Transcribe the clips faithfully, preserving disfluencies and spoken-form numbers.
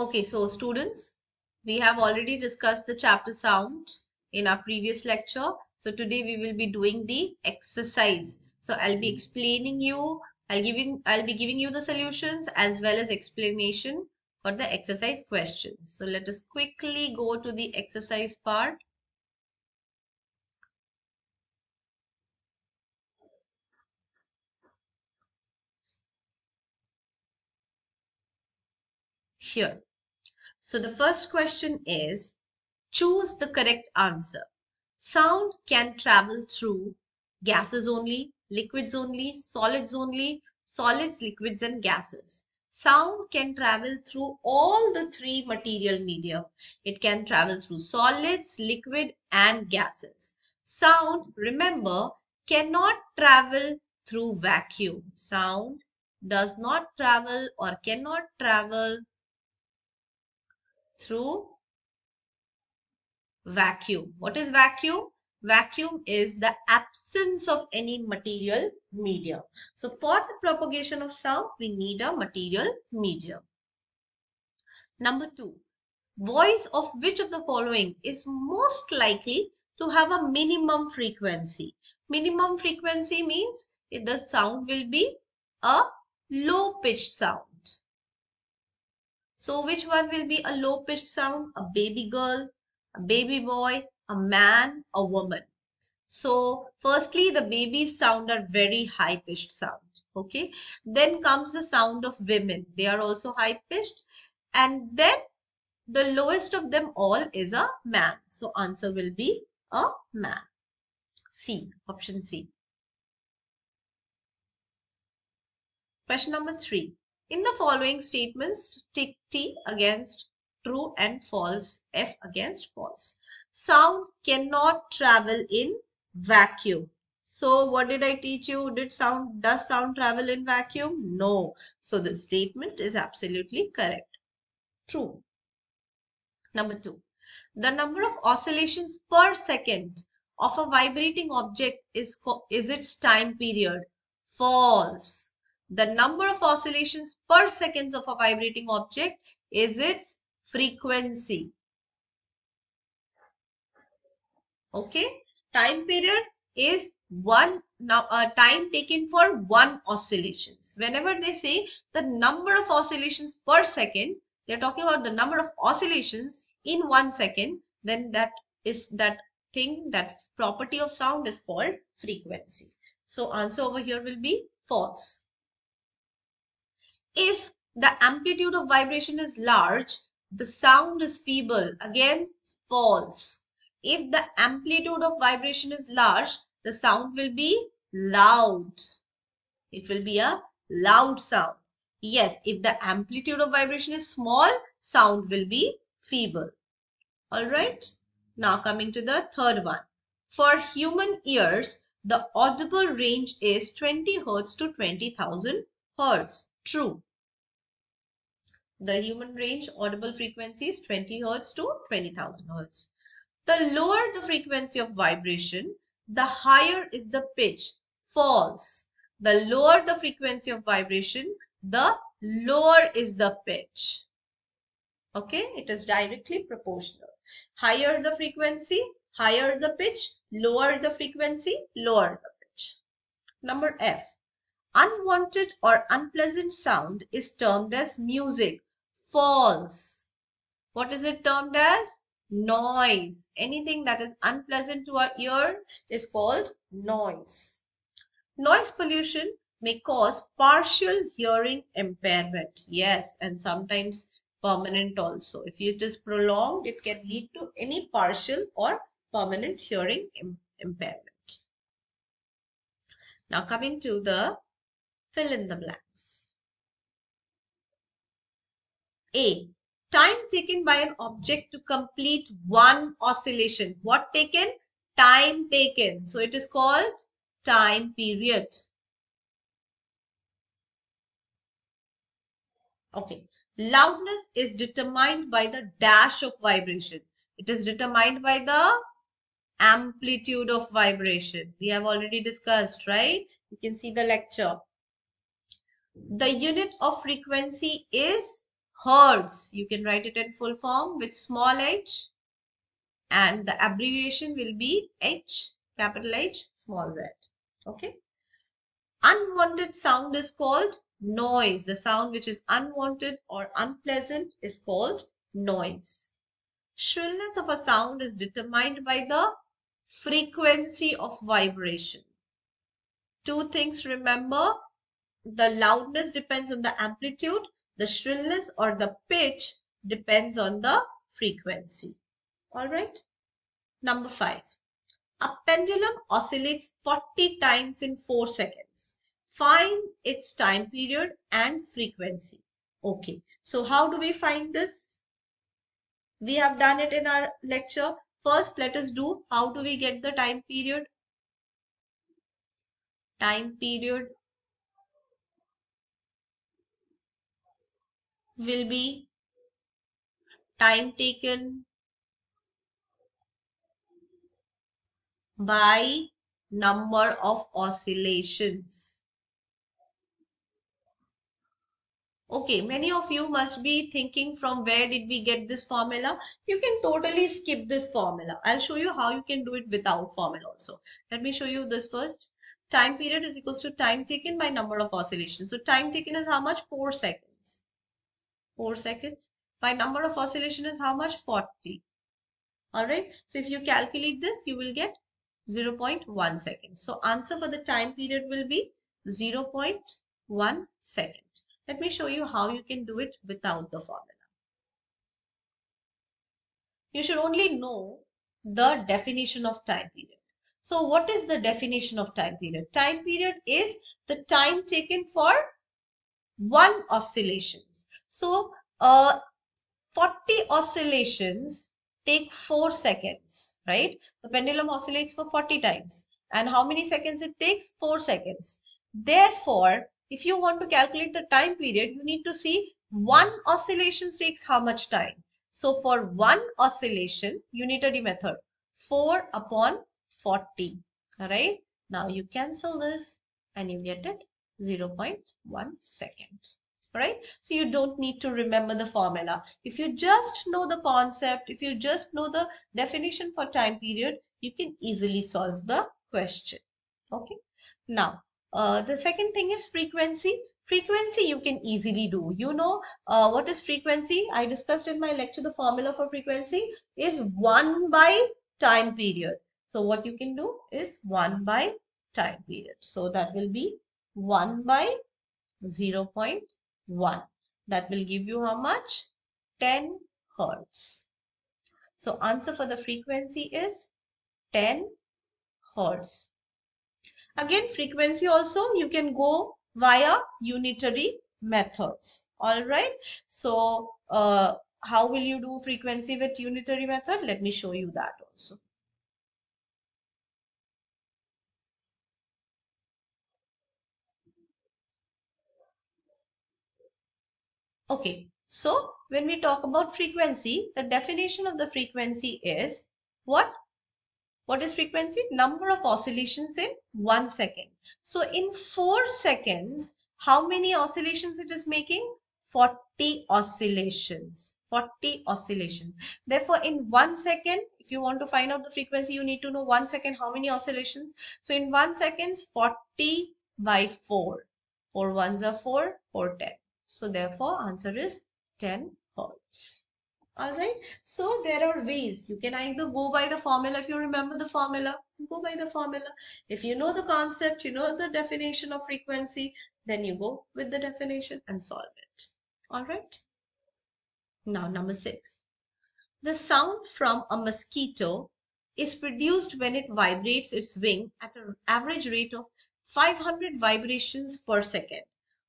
Okay, so students, we have already discussed the chapter sounds in our previous lecture. So today we will be doing the exercise. So I'll be explaining you, I'll giving, I'll be giving you the solutions as well as explanation for the exercise questions. So let us quickly go to the exercise part. Here. So the first question is, choose the correct answer. Sound can travel through gases only, liquids only, solids only, solids, liquids and gases. Sound can travel through all the three material medium. It can travel through solids, liquid and gases. Sound, remember, cannot travel through vacuum. Sound does not travel or cannot travel through vacuum. What is vacuum? Vacuum is the absence of any material medium. So for the propagation of sound, we need a material medium. Number two, voice of which of the following is most likely to have a minimum frequency? Minimum frequency means the sound will be a low pitched sound. So which one will be a low pitched sound? A baby girl, a baby boy, a man, a woman. So firstly, the baby's sound are very high pitched sound. Okay. Then comes the sound of women. They are also high pitched. And then the lowest of them all is a man. So answer will be a man. C, option C. Question number three. In the following statements, tick T against true and false, F against false. Sound cannot travel in vacuum. So what did I teach you? Did sound, does sound travel in vacuum? No. So the statement is absolutely correct. True. Number two, the number of oscillations per second of a vibrating object is, is its time period. False. The number of oscillations per seconds of a vibrating object is its frequency. Okay, time period is one now uh, time taken for one oscillations. Whenever they say the number of oscillations per second, they are talking about the number of oscillations in one second. Then that is that thing, that property of sound is called frequency. So answer over here will be false. If the amplitude of vibration is large, the sound is feeble. Again, false. If the amplitude of vibration is large, the sound will be loud. It will be a loud sound. Yes, if the amplitude of vibration is small, sound will be feeble. Alright, now coming to the third one. For human ears, the audible range is twenty hertz to twenty thousand hertz. True. The human range audible frequency is twenty hertz to twenty thousand hertz. The lower the frequency of vibration, the higher is the pitch. False. The lower the frequency of vibration, the lower is the pitch. Okay, it is directly proportional. Higher the frequency, higher the pitch. Lower the frequency, lower the pitch. Number F. Unwanted or unpleasant sound is termed as music. False. What is it termed as? Noise. Anything that is unpleasant to our ear is called noise. Noise pollution may cause partial hearing impairment. Yes, and sometimes permanent also. If it is prolonged, it can lead to any partial or permanent hearing impairment. Now coming to the fill in the blanks. A. Time taken by an object to complete one oscillation. What taken? Time taken. So it is called time period. Okay. Loudness is determined by the dash of vibration. It is determined by the amplitude of vibration. We have already discussed, right? You can see the lecture. The unit of frequency is herds. You can write it in full form with small h, and the abbreviation will be H, capital H, small z. Okay. Unwanted sound is called noise. The sound which is unwanted or unpleasant is called noise. Shrillness of a sound is determined by the frequency of vibration. Two things remember. The loudness depends on the amplitude. The shrillness or the pitch depends on the frequency. All right. Number five. A pendulum oscillates forty times in four seconds. Find its time period and frequency. Okay. So how do we find this? We have done it in our lecture. First, let us do how do we get the time period? Time period will be time taken by number of oscillations. Okay, many of you must be thinking from where did we get this formula. You can totally skip this formula. I'll show you how you can do it without formula also. Let me show you this first. Time period is equals to time taken by number of oscillations. So time taken is how much? Four seconds. Four seconds. By number of oscillation is how much? forty. Alright. So if you calculate this, you will get zero point one second. So answer for the time period will be zero point one second. Let me show you how you can do it without the formula. You should only know the definition of time period. So what is the definition of time period? Time period is the time taken for one oscillation. So uh, forty oscillations take four seconds, right? The pendulum oscillates for forty times. And how many seconds it takes? four seconds. Therefore, if you want to calculate the time period, you need to see one oscillation takes how much time. So for one oscillation, unitary method, four upon forty. All right. Now you cancel this and you get it zero point one second. Right? So you don't need to remember the formula. If you just know the concept, if you just know the definition for time period, you can easily solve the question. Okay. Now, uh, the second thing is frequency. Frequency you can easily do. You know uh, what is frequency? I discussed in my lecture the formula for frequency is one by time period. So what you can do is one by time period. So that will be one by zero point one. That will give you how much? ten hertz. So answer for the frequency is ten hertz. Again, frequency also you can go via unitary methods. All right. So uh, how will you do frequency with unitary method? Let me show you that also. Okay, so when we talk about frequency, the definition of the frequency is what? What is frequency? Number of oscillations in one second. So in four seconds, how many oscillations it is making? forty oscillations. forty oscillations. Therefore, in one second, if you want to find out the frequency, you need to know one second how many oscillations. So in one second, forty by four. four ones are four, four ten. So therefore, answer is ten hertz. All right. So there are ways. You can either go by the formula. If you remember the formula, go by the formula. If you know the concept, you know the definition of frequency, then you go with the definition and solve it. All right. Now, number six. The sound from a mosquito is produced when it vibrates its wing at an average rate of five hundred vibrations per second.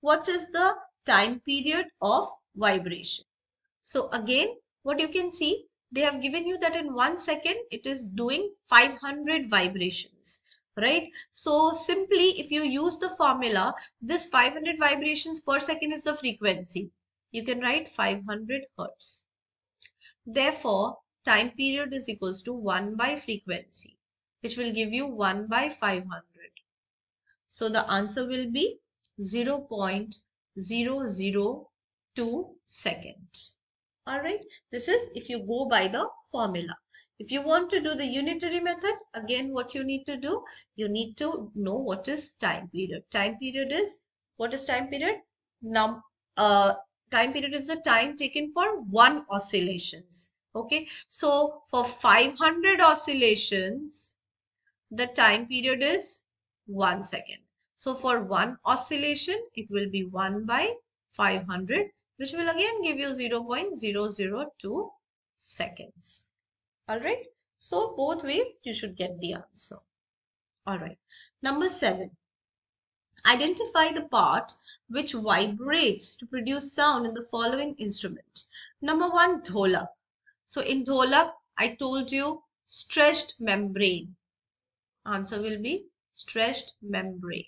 What is the time period of vibration? So again, what you can see, they have given you that in one second it is doing five hundred vibrations, right? So simply if you use the formula, this five hundred vibrations per second is the frequency. You can write five hundred hertz. Therefore, time period is equals to one by frequency, which will give you one by five hundred. So the answer will be zero point zero zero two two seconds. Alright, this is if you go by the formula. If you want to do the unitary method, again what you need to do, you need to know what is time period. Time period is, what is time period? Num, uh, time period is the time taken for one oscillations. Okay, so for five hundred oscillations, the time period is one second. So for one oscillation, it will be one by five hundred, which will again give you zero point zero zero two seconds. All right, so both ways you should get the answer. All right, number seven. Identify the part which vibrates to produce sound in the following instrument. Number one, dholak. So in dholak, I told you stretched membrane. Answer will be stretched membrane.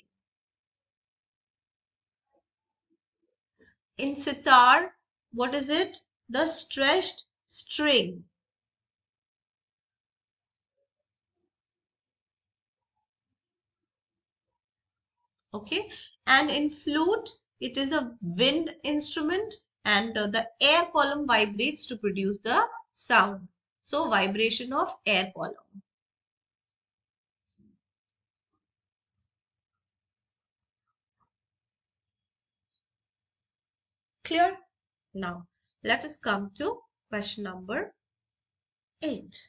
In sitar, what is it? The stretched string. Okay, and in flute, it is a wind instrument and the air column vibrates to produce the sound. So, vibration of air column. Clear? Now, let us come to question number eight.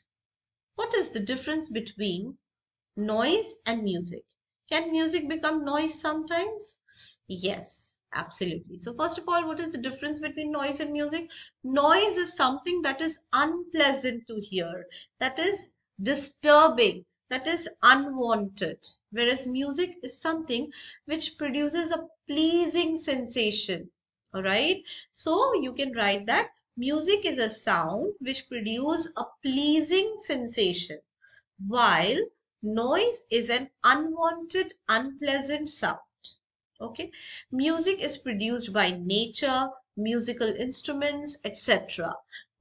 What is the difference between noise and music? Can music become noise sometimes? Yes, absolutely. So first of all, what is the difference between noise and music? Noise is something that is unpleasant to hear, that is disturbing, that is unwanted. Whereas music is something which produces a pleasing sensation. Alright, so you can write that music is a sound which produces a pleasing sensation, while noise is an unwanted, unpleasant sound. Okay, music is produced by nature, musical instruments, et cetera.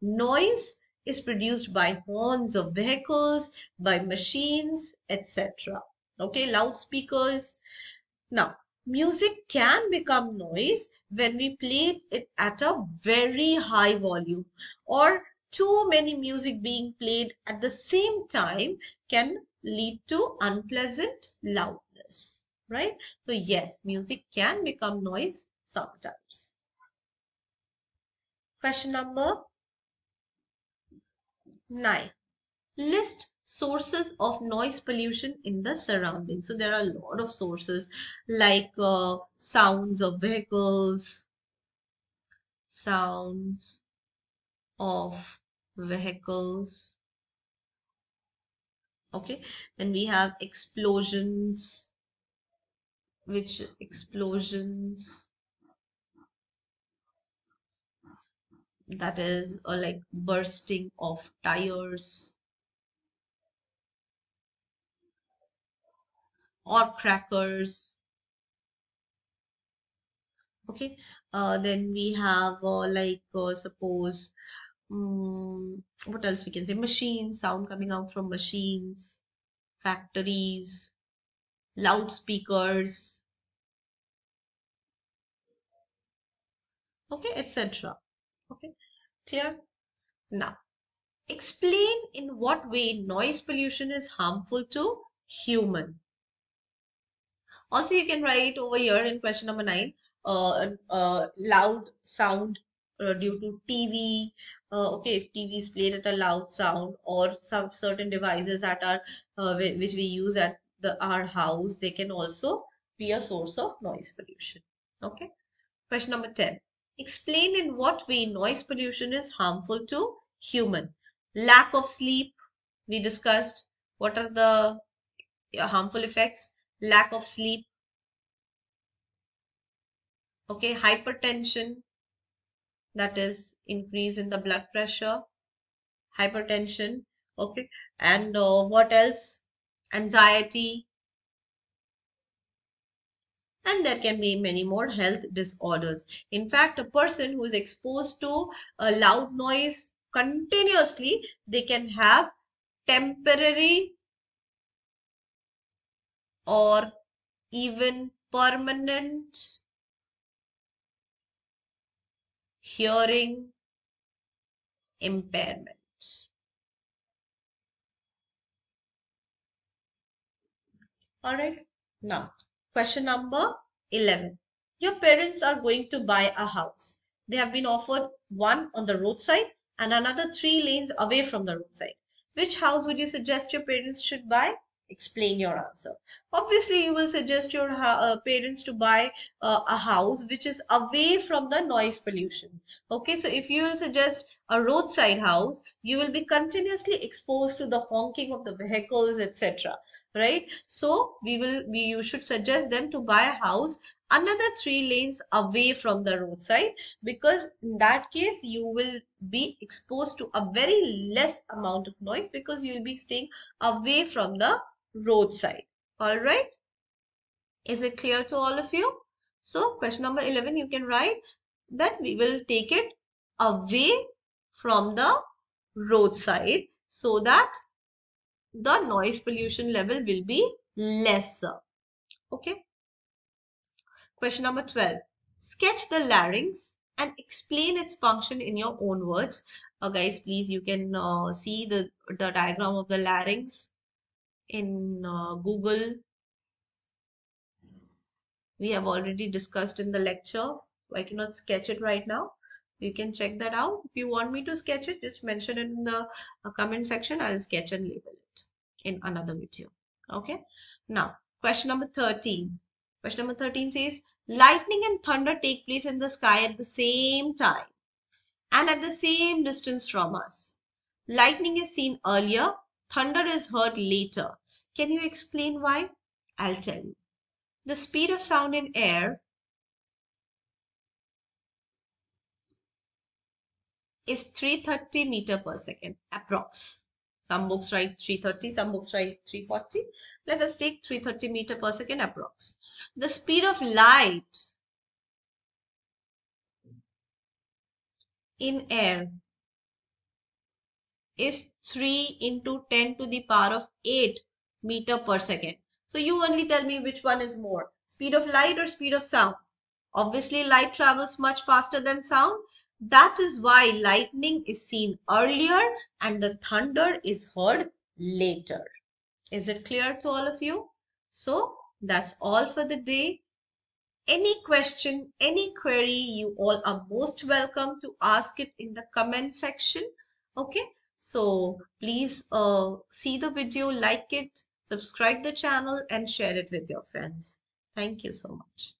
Noise is produced by horns of vehicles, by machines, et cetera. Okay, loudspeakers. Now, music can become noise when we play it at a very high volume, or too many music being played at the same time can lead to unpleasant loudness, right? So yes, music can become noise sometimes. Question number nine. List sources of noise pollution in the surrounding. So there are a lot of sources like uh, sounds of vehicles, sounds of vehicles. Okay, then we have explosions, which explosions, that is uh, like bursting of tires, or crackers. Okay, uh, then we have uh, like uh, suppose um, what else we can say, machines, sound coming out from machines, factories, loudspeakers, okay, et cetera. Okay, clear? Now, explain in what way noise pollution is harmful to human. Also, you can write over here in question number nine, uh, uh, loud sound uh, due to T V. Uh, okay, if T V is played at a loud sound, or some certain devices that are uh, which we use at the our house, they can also be a source of noise pollution. Okay. Question number ten. Explain in what way noise pollution is harmful to human. Lack of sleep, we discussed. What are the harmful effects? Lack of sleep, okay, hypertension, that is increase in the blood pressure, hypertension, okay, and uh, what else, anxiety, and there can be many more health disorders. In fact, a person who is exposed to a loud noise continuously, they can have temporary or even permanent hearing impairments. Alright, now question number eleven. Your parents are going to buy a house. They have been offered one on the roadside and another three lanes away from the roadside. Which house would you suggest your parents should buy? Explain your answer. Obviously, you will suggest your uh, parents to buy uh, a house which is away from the noise pollution. Okay, so if you will suggest a roadside house, you will be continuously exposed to the honking of the vehicles, et cetera. Right? So we will, we, you should suggest them to buy a house another three lanes away from the roadside, because in that case you will be exposed to a very less amount of noise because you will be staying away from the roadside. All right, is it clear to all of you? So question number eleven, you can write that we will take it away from the roadside so that the noise pollution level will be lesser. Okay. Question number twelve. Sketch the larynx and explain its function in your own words. Uh, guys, please, you can uh, see the, the diagram of the larynx in uh, Google. We have already discussed in the lecture. I cannot sketch it right now. You can check that out. If you want me to sketch it, just mention it in the uh, comment section. I'll sketch and label it in another video. Okay. Now, question number thirteen. Question number thirteen says, lightning and thunder take place in the sky at the same time and at the same distance from us. Lightning is seen earlier, thunder is heard later. Can you explain why? I'll tell you. The speed of sound in air is three hundred thirty meter per second, approx. Some books write three hundred thirty, some books write three hundred forty. Let us take three hundred thirty meter per second, approx. The speed of light in air is three into ten to the power of eight meter per second. So you only tell me which one is more, speed of light or speed of sound. Obviously, light travels much faster than sound. That is why lightning is seen earlier and the thunder is heard later. Is it clear to all of you? So that's all for the day. Any question, any query, you all are most welcome to ask it in the comment section. Okay, so please uh, see the video, like it, subscribe the channel and share it with your friends. Thank you so much.